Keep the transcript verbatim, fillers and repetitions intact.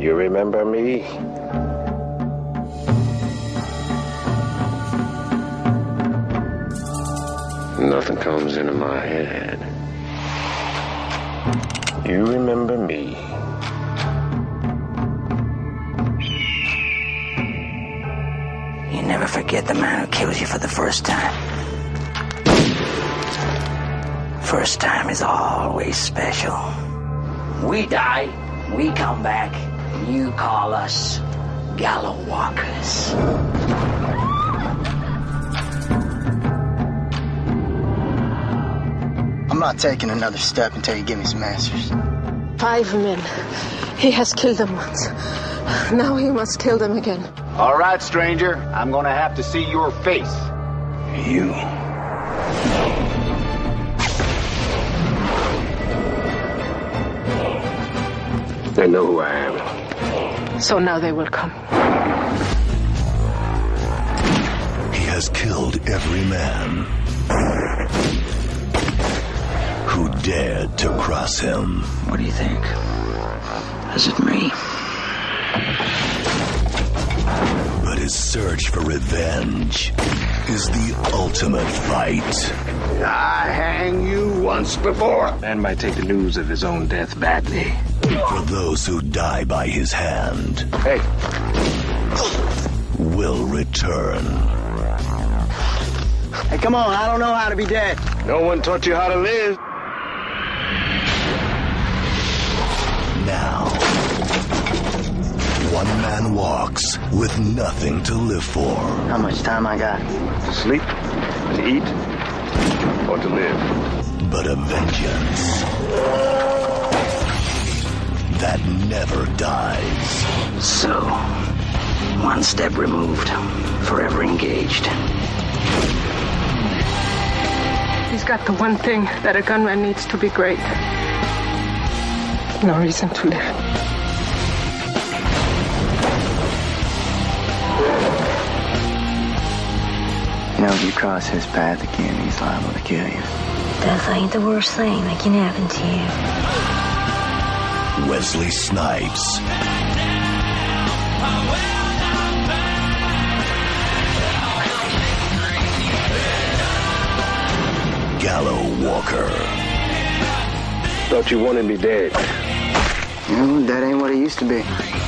You remember me? Nothing comes into my head. You remember me. You never forget the man who kills you for the first time. First time is always special. We die, we come back. You call us Gallowwalkers. I'm not taking another step until you give me some answers. Five men. He has killed them once. Now he must kill them again. All right, stranger. I'm gonna have to see your face. You. They know who I am. So now they will come. He has killed every man who dared to cross him. What do you think? Is it me? But his search for revenge is the ultimate fight. I hang you once before. Man might take the news of his own death badly. For those who die by his hand, hey, will return. Hey, come on, I don't know how to be dead. No one taught you how to live. Now, one man walks with nothing to live for. How much time I got? To sleep, to eat, or to live. But a vengeance that never dies. So, one step removed, forever engaged. He's got the one thing that a gunman needs to be great. No reason to live. You know, if you cross his path again, he's liable to kill you. Death ain't the worst thing that can happen to you. Wesley Snipes. Gallowwalker. Thought you wanted me dead. No, that ain't what it used to be.